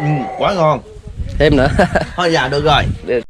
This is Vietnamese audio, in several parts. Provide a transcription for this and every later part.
Ừ, quá ngon. Thêm nữa. Thôi dạ được rồi. Được.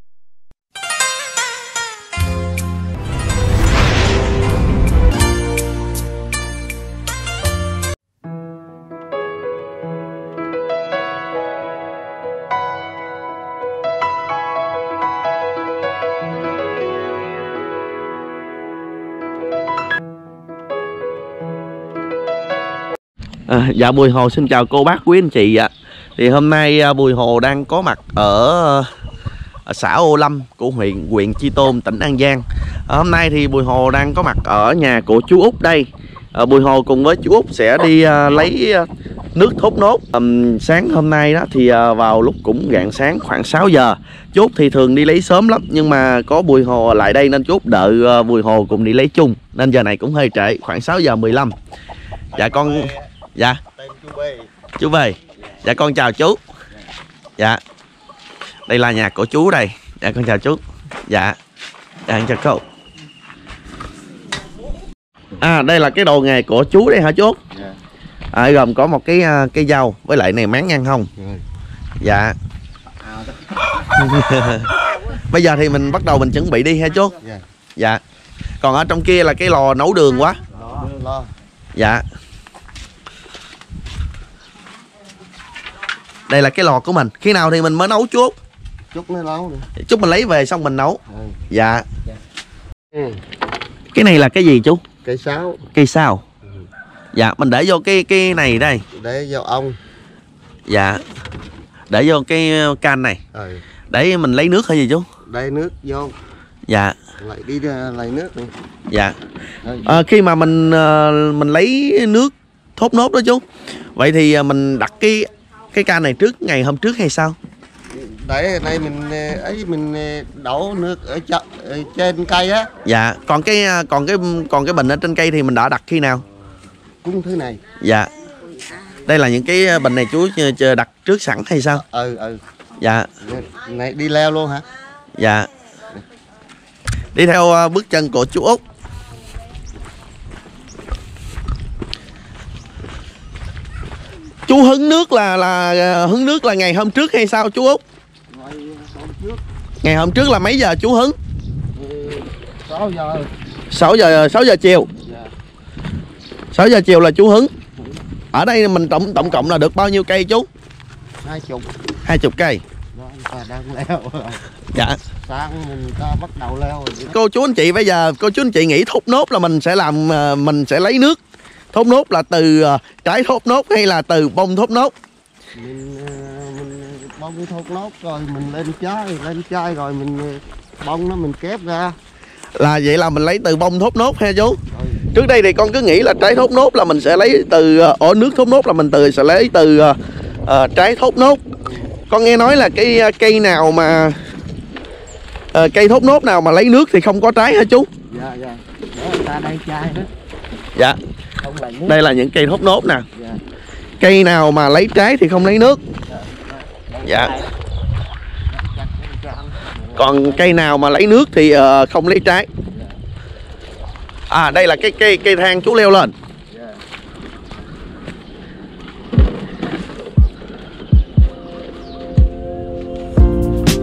Dạ Bùi Hồ xin chào cô bác quý anh chị ạ. Thì hôm nay Bùi Hồ đang có mặt ở xã Ô Lâm của huyện Chi Tôn, tỉnh An Giang. Hôm nay thì Bùi Hồ đang có mặt ở nhà của chú Út đây. Bùi Hồ cùng với chú Út sẽ đi lấy nước thốt nốt. Sáng hôm nay đó thì vào lúc cũng rạng sáng khoảng 6 giờ. Chú Út thì thường đi lấy sớm lắm, nhưng mà có Bùi Hồ lại đây nên chú Út đợi Bùi Hồ cùng đi lấy chung. Nên giờ này cũng hơi trễ, khoảng 6 giờ 15. Dạ con. Dạ. Tên chú B. Dạ con chào chú. Dạ. Đây là nhà của chú đây. Dạ con chào chú. Dạ. Dạ con chào cô. À đây là cái đồ nghề của chú đây hả chú? À, gồm có một cái dao với lại này máng ngang hông. Dạ. Bây giờ thì mình bắt đầu mình chuẩn bị đi hả chú? Dạ. Còn ở trong kia là cái lò nấu đường quá. Dạ. Đây là cái lò của mình. Khi nào thì mình mới nấu chút? Chút mới nấu được. Chút mình lấy về xong mình nấu. Ừ. Dạ. Ừ. Cái này là cái gì chú? Cây sáo. Cây sáo. Ừ. Dạ, mình để vô cái này đây. Để vô ong. Dạ. Để vô cái can này. Ừ. Để mình lấy nước hay gì chú? Để nước vô. Dạ. Lại đi lấy nước này. Dạ. À, khi mà mình lấy nước thốt nốt đó chú. Vậy thì mình đặt cái can này trước ngày hôm trước hay sao? Để nay mình đổ nước ở trên cây á. Dạ, còn cái bình ở trên cây thì mình đã đặt khi nào? Cũng thứ này. Dạ. Đây là những cái bình này chú chờ đặt trước sẵn hay sao? Ừ. Dạ. Này đi leo luôn hả? Dạ. Đi theo bước chân của chú Út. Chú hứng nước là hứng nước là ngày hôm trước hay sao chú Út? Ngày hôm trước là mấy giờ chú hứng? 6 giờ chiều. 6 giờ chiều là chú hứng. Ở đây mình tổng cộng là được bao nhiêu cây chú? 20 cây. Dạ. Cô chú anh chị bây giờ cô chú anh chị nghĩ thốt nốt là mình sẽ lấy nước thốt nốt là từ trái thốt nốt hay là từ bông thốt nốt? Mình bông thốt nốt rồi mình lên trái rồi mình bông nó mình kép ra. Là vậy là mình lấy từ bông thốt nốt ha chú? Ừ. Trước đây thì con cứ nghĩ là trái thốt nốt là mình sẽ lấy từ nước thốt nốt là mình sẽ lấy từ trái thốt nốt. Con nghe nói là cái cây nào mà cây thốt nốt nào mà lấy nước thì không có trái hả chú? Dạ. Để ta đây chai đó. Dạ. Đây là những cây thốt nốt nè. Cây nào mà lấy trái thì không lấy nước. Dạ. Còn cây nào mà lấy nước thì không lấy trái. À đây là cái cây thang chú leo lên.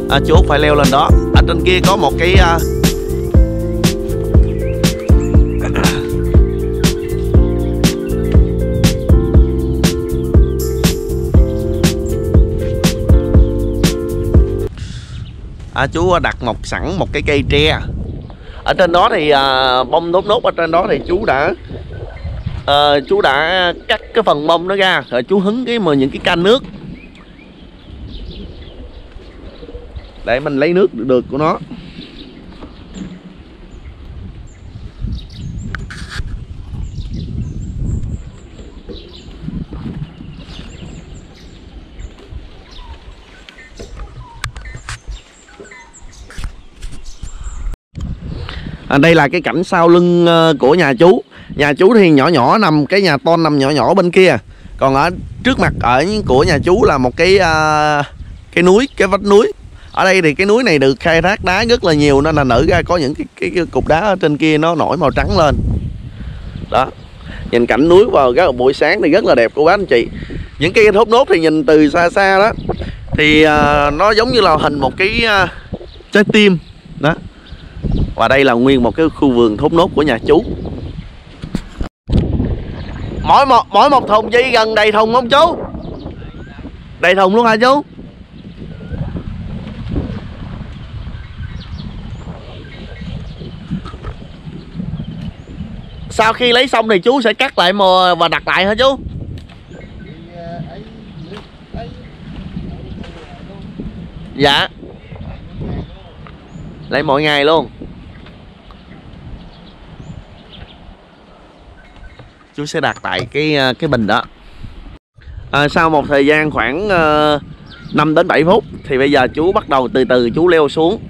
À, chú phải leo lên đó. Ở trên kia có một cái chú đặt sẵn một cái cây tre ở trên đó thì bông thốt nốt ở trên đó thì chú đã cắt cái phần bông nó ra rồi chú hứng những cái can nước để mình lấy nước được của nó. À, đây là cái cảnh sau lưng của nhà chú. Nhà chú thì nhỏ nằm cái nhà tôn nằm nhỏ bên kia. Còn ở trước mặt của nhà chú là một cái núi, cái vách núi. Ở đây thì cái núi này được khai thác đá rất là nhiều nên là nở ra có những cái cục đá ở trên kia nó nổi màu trắng lên. Đó. Nhìn cảnh núi vào buổi sáng thì rất là đẹp cô bác anh chị. Những cây thốt nốt thì nhìn từ xa xa đó thì nó giống như là hình một cái trái tim đó. Và đây là nguyên một cái khu vườn thốt nốt của nhà chú. Mỗi một thùng dây gần đầy thùng không chú? Đầy thùng luôn hả chú? Sau khi lấy xong thì chú sẽ cắt lại và đặt lại hả chú? Dạ. Lấy mỗi ngày luôn. Chú sẽ đặt tại cái bình đó. Sau một thời gian khoảng 5 đến 7 phút thì bây giờ chú bắt đầu từ từ chú leo xuống.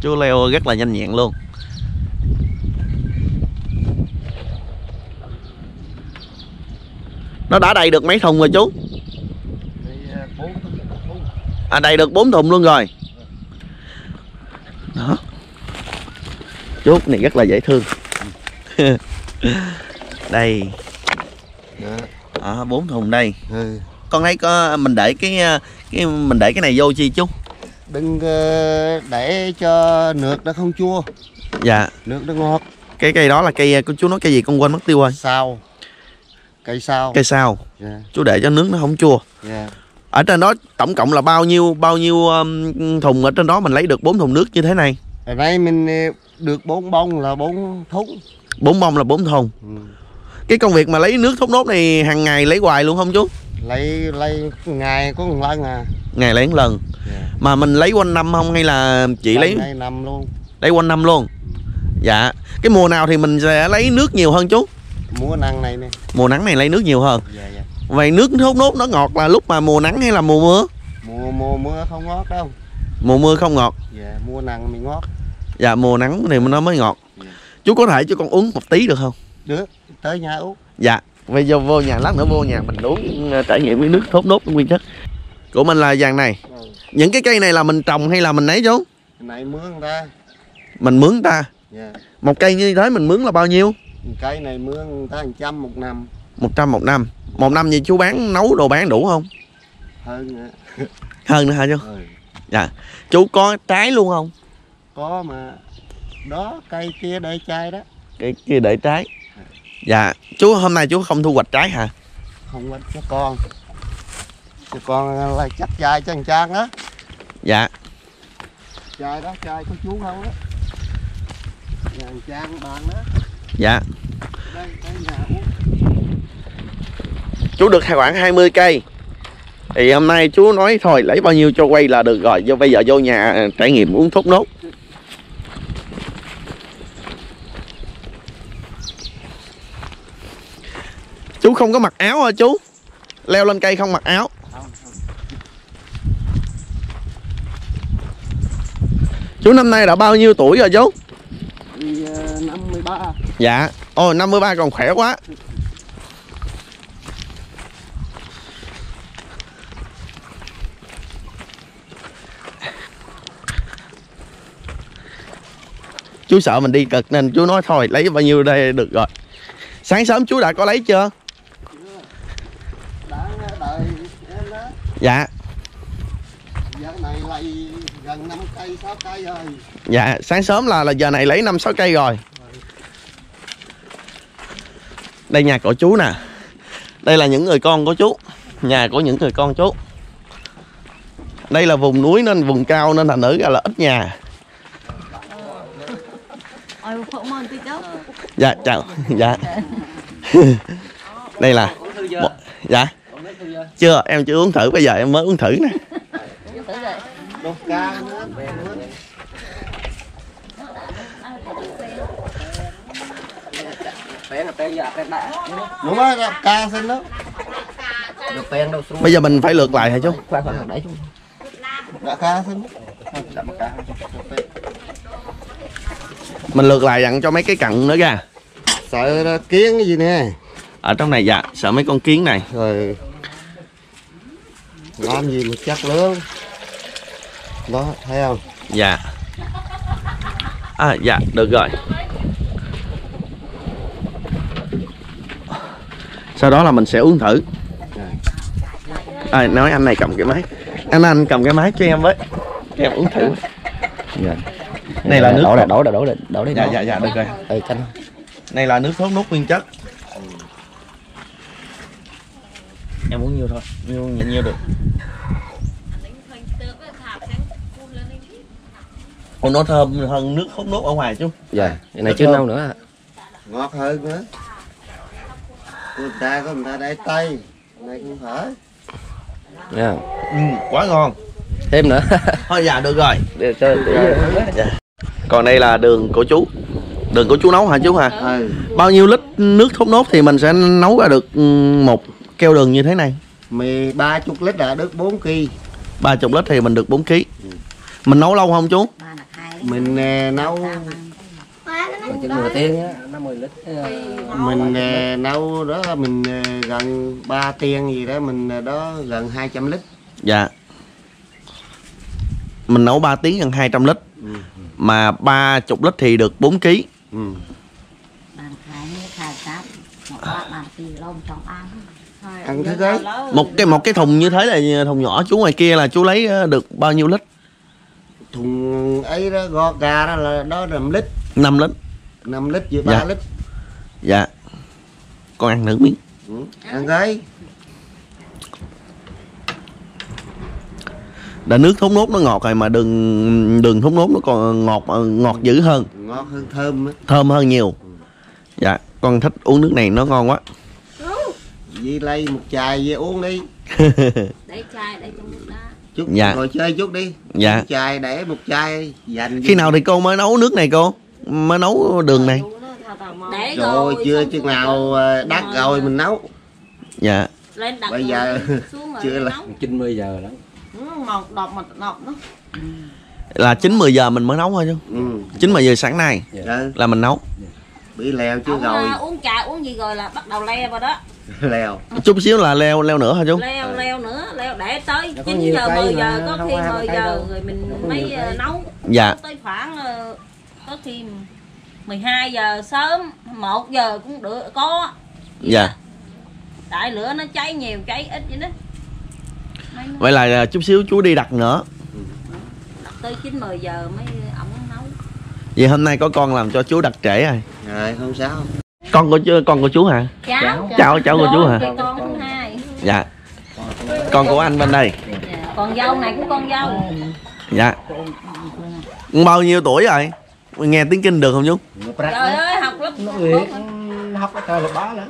Chú leo rất là nhanh nhẹn luôn. Nó đã đầy được mấy thùng rồi chú? À, đầy được 4 thùng luôn rồi đó. Chú này rất là dễ thương. Đây à, 4 thùng đây. Con thấy có mình để cái này vô chi chú? Đừng để cho nước nó không chua. Dạ. Nước nó ngọt. Cái cây đó là cây chú nói cây gì con quên mất tiêu rồi. Sao? Cây sao. Cây sao. Yeah. Chú để cho nước nó không chua. Yeah. Ở trên đó tổng cộng là bao nhiêu thùng ở trên đó mình lấy được 4 thùng nước như thế này? Ở đây mình được 4 bông là 4 thùng. 4 bông là 4 thùng. Ừ. Cái công việc mà lấy nước thốt nốt này hàng ngày lấy hoài luôn không chú? Lấy ngày có một lần à. Ngày lấy một lần. Yeah. Mà mình lấy quanh năm không hay là chỉ lấy năm luôn? Lấy quanh năm luôn. Dạ. Cái mùa nào thì mình sẽ lấy nước nhiều hơn chú? Mùa nắng này nè. Mùa nắng này lấy nước nhiều hơn. Dạ, dạ. Vậy nước thốt nốt nó ngọt là lúc mà mùa nắng hay là mùa mưa? Mùa mưa không ngọt đâu. Mùa mưa không ngọt. Dạ, mùa nắng mình ngọt. Dạ, mùa nắng thì nó mới ngọt. Dạ. Chú có thể cho con uống một tí được không? Được, tới nhà uống. Dạ, bây giờ vô nhà, lát nữa vô nhà mình uống trải nghiệm với nước thốt nốt nguyên chất. Của mình là vàng này. Ừ. Những cái cây này là mình trồng hay là mình lấy chú? Này mướn người ta. Mình mướn người ta. Dạ. Một cây như thế mình mướn là bao nhiêu? Cây này mướn tới 100 một năm. 100 một năm. Một năm vậy chú bán nấu đồ bán đủ không? Hơn nữa. Hơn nữa hả chú? Ừ. Dạ. Chú có trái luôn không? Có mà. Đó, cây kia để trái đó. Cây kia để trái. Dạ. Chú hôm nay chú không thu hoạch trái hả? Không hoạch cho con. Cho con là chắc chai cho anh Trang đó. Dạ. Chai đó, chai của chú không đó. Nhà anh Trang bạn đó. Dạ. Đây nhà. Chú được khoảng 20 cây. Thì hôm nay chú nói thôi lấy bao nhiêu cho quay là được rồi. Bây giờ vô nhà trải nghiệm uống thốt nốt. Chú không có mặc áo hả chú? Leo lên cây không mặc áo. Chú năm nay đã bao nhiêu tuổi rồi chú? 53. Dạ. Ôi 53 còn khỏe quá. Chú sợ mình đi cực nên chú nói thôi lấy bao nhiêu đây được rồi. Sáng sớm chú đã có lấy chưa? Đã đợi em đó. Dạ. Giờ này lấy gần 5 cây, 6 cây rồi. Dạ, sáng sớm là giờ này lấy 5-6 cây rồi. Đây nhà của chú nè. Đây là những người con của chú. Nhà của những người con chú. Đây là vùng núi nên vùng cao nên thành nữ ra là ít nhà. Dạ chào. Dạ. Đây là dạ. Chưa, em chưa uống thử, bây giờ em mới uống thử nè. Bây giờ mình phải lượt lại hả chú? Mình lượt lại dặn cho mấy cái cặn nữa ra. Sợ kiến cái gì nè. Ở trong này dạ, sợ mấy con kiến này. Rồi. Làm gì mà chắc lớn. Đó, thấy không? Dạ. À dạ, được rồi. Sau đó là mình sẽ uống thử. À, nói anh này cầm cái máy. Anh cầm cái máy cho em với. Cho em uống thử. Dạ. Này là nước đổ đây. Dạ dạ dạ, được rồi. Ừ, canh. Này là nước thốt nốt nguyên chất. Em uống nhiều thôi, nhiều được. Ủa, nó thơm hơn nước thốt nốt ở ngoài chứ. Dạ, cái này chứ đâu nữa. Ngọt hơn nữa. Người ta đáy tay, này cũng hở. Nha. Ừ, quá ngon. Thêm nữa. Thôi dạ, được rồi. Được chơi. Dạ. Còn đây là đường của chú. Đường của chú nấu hả chú hả? Ừ. Bao nhiêu lít nước thốt nốt thì mình sẽ nấu ra được một keo đường như thế này? 30 lít là được 4 kg. 30 lít thì mình được 4 kg. Mình nấu lâu không chú? Mình nấu chừng nửa tiếng á, 50 lít. Mình nấu đó mình gần 3 tiếng gì đó, mình đó gần 200 lít. Dạ. Mình nấu 3 tiếng gần 200 lít. Mà 30 lít thì được 4 kg. Một cái thùng như thế là thùng nhỏ, chú ngoài kia là chú lấy được bao nhiêu lít? Thùng ấy đó, gò gà đó là 5 lít. 5 lít. 5 lít với 3 dạ. lít. Dạ. Con ăn thử miếng. Ừ, ăn cái. Đã nước thốt nốt nó ngọt rồi mà đường thốt nốt nó còn ngọt dữ hơn. Ngọt hơn, thơm á. Thơm hơn nhiều. Dạ, con thích uống nước này, nó ngon quá. Đi lấy một chai về uống đi. Để chai để trong nước đó. Chút dạ. Ngồi chơi chút đi. Dạ. Một chai để một chai dành. Khi nào thì cô mới nấu nước này, cô mới nấu đường này? Để rồi chưa chừng nào đắt rồi mình nấu. Dạ. Bây giờ chưa là 90 giờ đó. Là 9-10 giờ mình mới nấu thôi chứ. 9-10 giờ sáng nay là mình nấu. Bị leo chứ rồi. Uống trà uống gì rồi là bắt đầu leo vào đó. Leo. Chút xíu là leo nữa hả chú? Leo nữa, leo để tới 9 giờ 10 giờ, có khi 10 giờ rồi mình mới nấu. Dạ. Tới khoảng có khi 12 giờ sớm, 1 giờ cũng được có. Dạ. Tại lửa nó cháy nhiều, cháy ít vậy đó. Vậy là chút xíu chú đi đặt nữa. Đặt tới 9-10 giờ mới ổng nấu. Vậy hôm nay có con làm cho chú đặt trễ rồi. Rồi, không sao. Con của chú hả? Cháu của chú hả? Con hai. Dạ. Con của anh bên đây. Dạ. Còn dâu này cũng con dâu. Dạ. Bao nhiêu tuổi rồi? Nghe tiếng Kinh được không chú? Trời ơi, học lớp 4. Học lớp 3 nữa.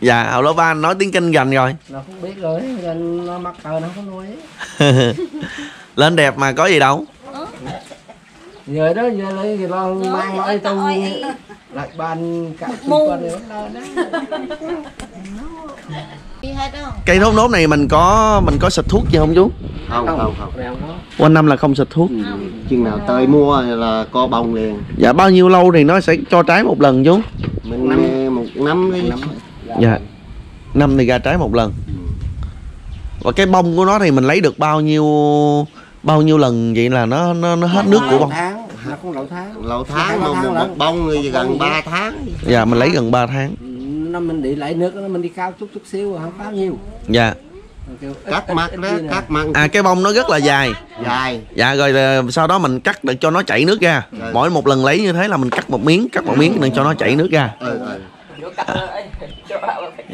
Dạ, học lớp 3 nói tiếng Kinh rành rồi. Nó không biết rồi, nên nó mắc cờ nó không nuôi. Lên đẹp mà có gì đâu. Giờ đó giờ lấy thì lo mang lại tôi lại ban cả con nữa đó. Cây thốt nốt này mình có xịt thuốc gì không chú? Không. Quanh năm là không xịt thuốc. Chừng nào tới mua là co bông liền. Dạ, bao nhiêu lâu thì nó sẽ cho trái một lần chú? Mình một năm đi. Dạ. Năm thì ra trái một lần. Và cái bông của nó thì mình lấy được bao nhiêu lần vậy là nó hết nước của bông? Lậu tháng một bông thì gần 3 tháng. Dạ, mình lấy gần 3 tháng. Nó mình đi lấy nước nó mình đi cao chút xíu không bao nhiêu. Dạ. Cắt mặt. À, cái bông nó rất là dài. Dạ, rồi sau đó mình cắt để cho nó chảy nước ra. Mỗi một lần lấy như thế là mình cắt một miếng để cho nó chảy nước ra.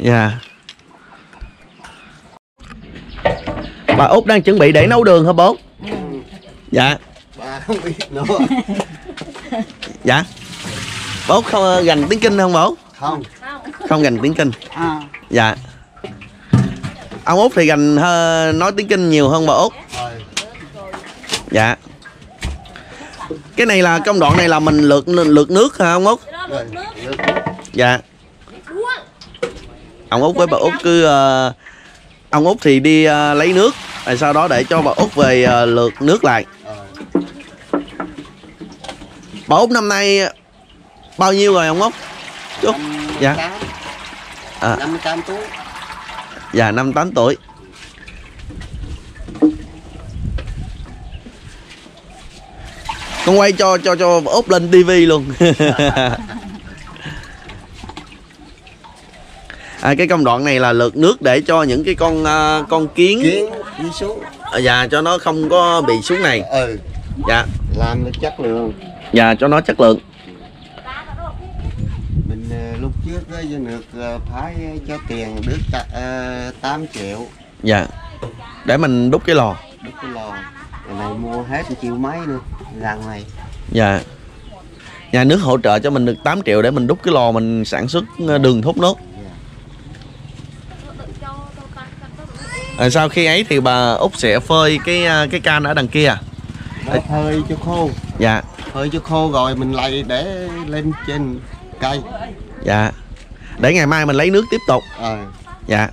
Dạ. Bà Út đang chuẩn bị để nấu đường hả bố? Dạ. Bà không biết nữa. Dạ. Bố không gành tiếng Kinh không bố? Không gành tiếng Kinh. Dạ. Ông Út thì gành nói tiếng Kinh nhiều hơn bà Út. Dạ. Cái này là công đoạn này là mình lượt nước hả ông Út? Dạ. Ông Út với bà Út cứ ông Út thì đi lấy nước, rồi sau đó để cho bà Út về lượt nước lại. Bà Út năm nay bao nhiêu rồi ông Út? Chú? Dạ. 58 tuổi. Dạ, 58 tuổi. Con quay cho ốp lên tivi luôn. À, cái công đoạn này là lượt nước để cho những cái con kiến xuống. Dạ, cho nó không có bị xuống này. Ừ. Dạ. Làm nó chất lượng. Dạ, cho nó chất lượng. Mình lúc trước đó vô nước phải cho tiền được 8 triệu. Dạ. Để mình đúc cái lò. Đúc cái lò. Cái này mua hết triệu mấy nữa, lần này. Dạ. Nhà nước hỗ trợ cho mình được 8 triệu để mình đúc cái lò mình sản xuất đường thốt nốt. À, sau khi ấy thì bà Út sẽ phơi cái can ở đằng kia. Đó, phơi cho khô. Dạ. Phơi cho khô rồi mình lầy để lên trên cây. Dạ. Để ngày mai mình lấy nước tiếp tục. Dạ.